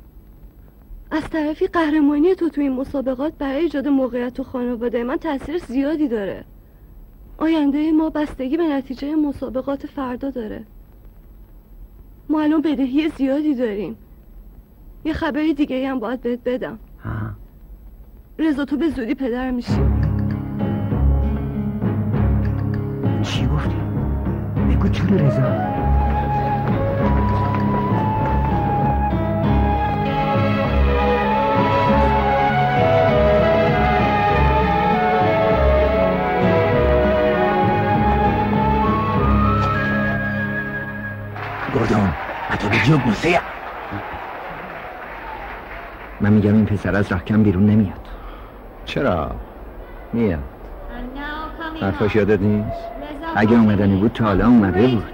از طرفی قهرمانی تو توی این مسابقات برای ایجاد موقعیت تو خانواده من تاثیر زیادی داره. آینده ما بستگی به نتیجه مسابقات فردا داره. ما الان بدهی زیادی داریم. یه خبری دیگه هم باید بهت بدم. رضا تو به زودی پدر میشی. چی گفتی؟ بگو چون رضا. گردون، حتی به جیب موسیقی. من میگم این پسر از راه کم بیرون نمیاد. چرا؟ میاد. حرفاش یادت نیست؟ اگه اومدنی بود تا حالا اومده بود.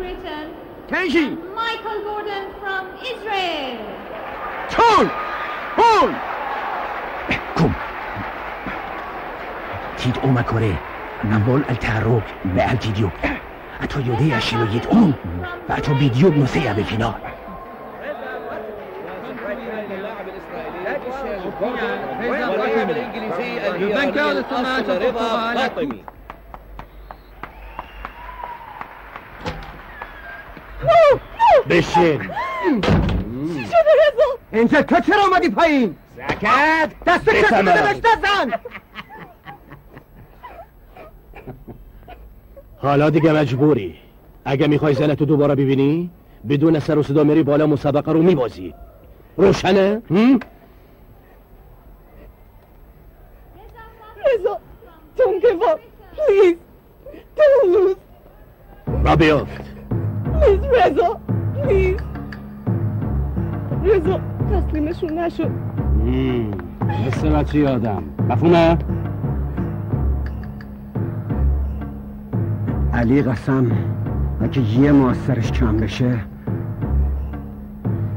تنشی! Michael Gordon from Israel. تول! بول! کم! تیدعو مکاره نمال التحرک به التیدیو حتی یوده اشی رو یدعو و حتی بیدیو نسیه به فینال. من كانت سماعة الرضا فاطمي. بشین. چی شده رضا؟ اینجا تو چرا اومدی پایین؟ سکت. دست کسی بده بهش نزن. حالا دیگه مجبوری. اگه میخوای زنتو دوباره ببینی بدون سر و صدا میری بالا مسابقه رو میبازی. روشنه؟ Reza, don't give up, please. Don't lose. Rabiot. Please, Reza, please. Reza, تسلیمشون نشو. مثل بچه آدم. مفهومه؟ علی قسم اگه یه موثرش کم بشه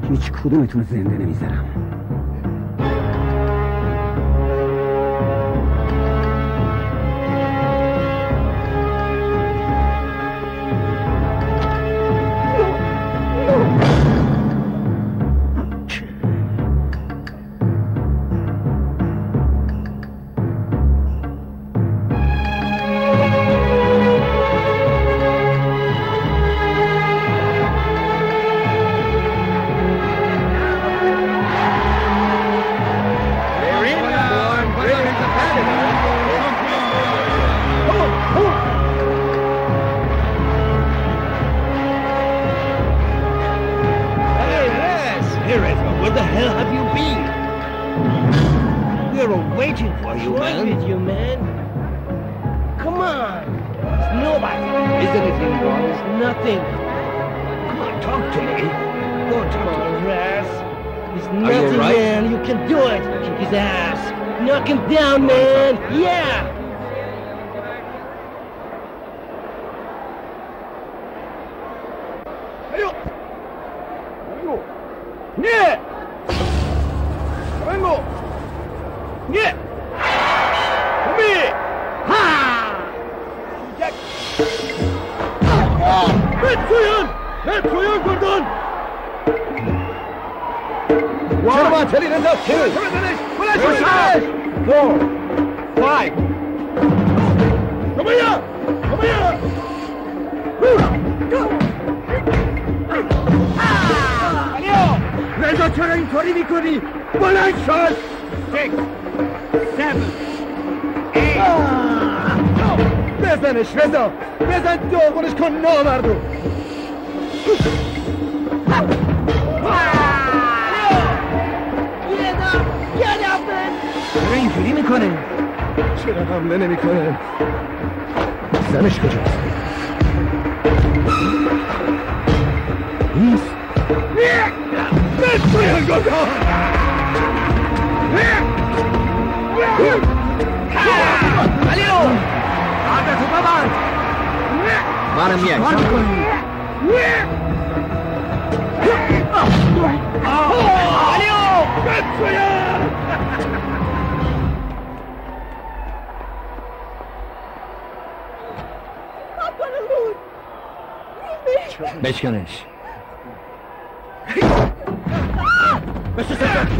هیچ کدومتون زنده نمیذارم. بزنش رضا بزن دوغلش کن نامردو چرا اینجوری میکنه؟ چرا حمله نمیکنه؟ زنش کجاست؟ نیست؟ بسوی گذار علیو عادتو ببند منم یک علیو بسوی بشکنش بشه سکن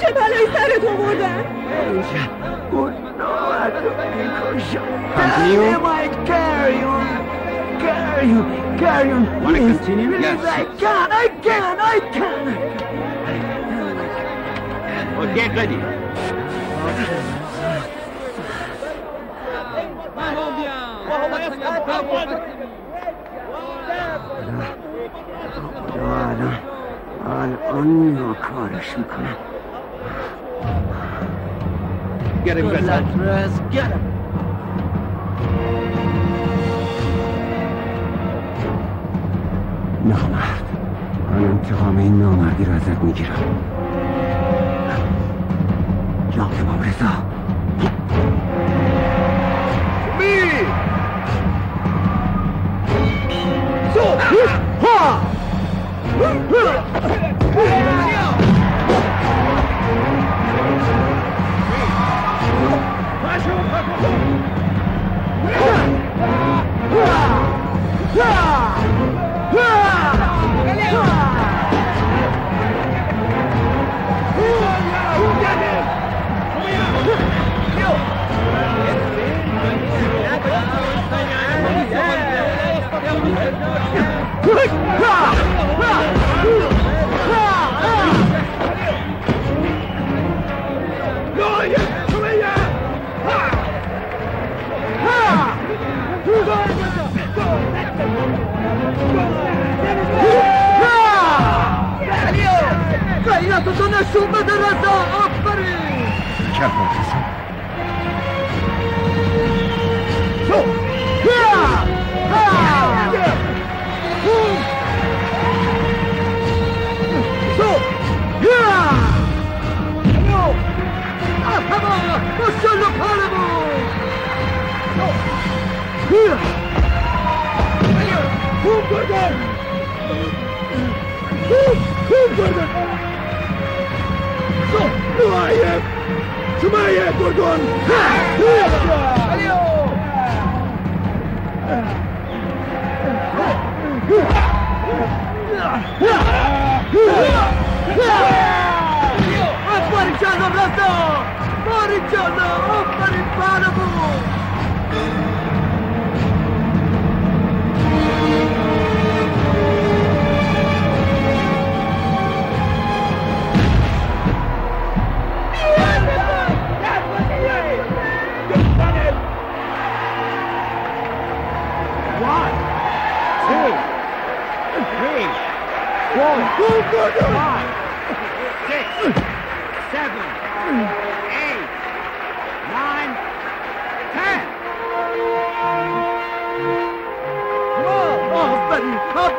چه بلایی سرت آوردن؟ Continue. I carry you, carry you, carry you. Want to continue? Yes. I can, I can, I can. Well, get ready. الان رو کارش میکنم گرم بزن گرم نامرد من انتقام این نامردی رو ازت میگیرم جاف بابرزا می سو ها ها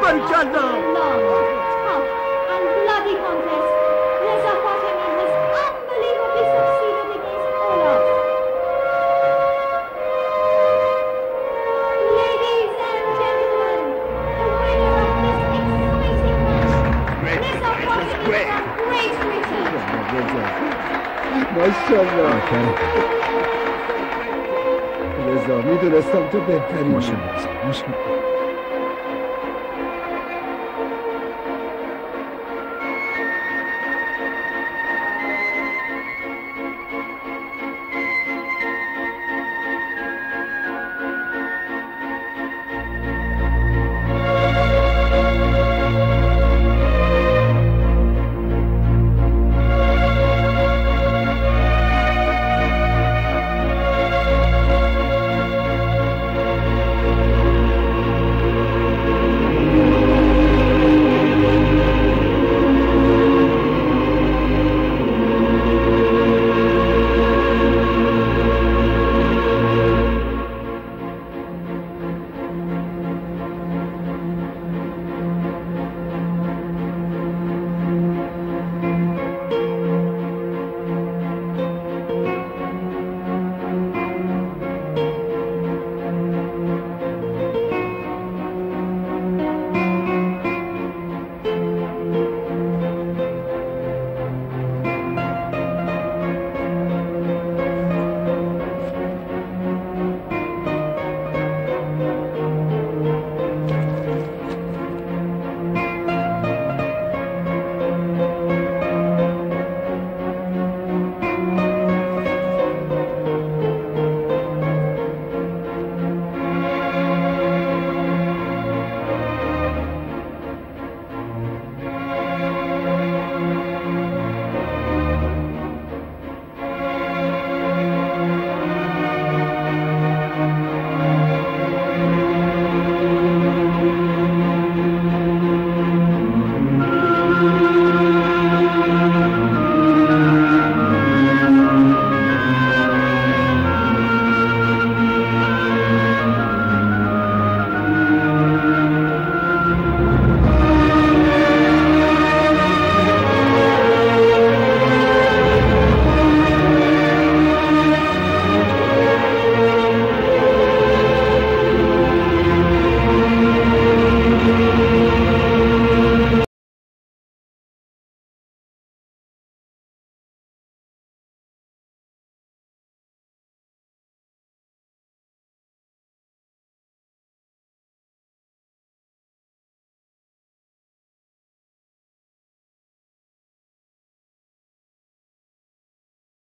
Montaldo! Long, tough and bloody contest, Reza Fatemi has unbelievably succeeded against all odds. Ladies and gentlemen, the winner of this exciting match, Reza Fatemi of Great Britain. My son, Reza, میدونستم تو بهتری. ماشاءالله.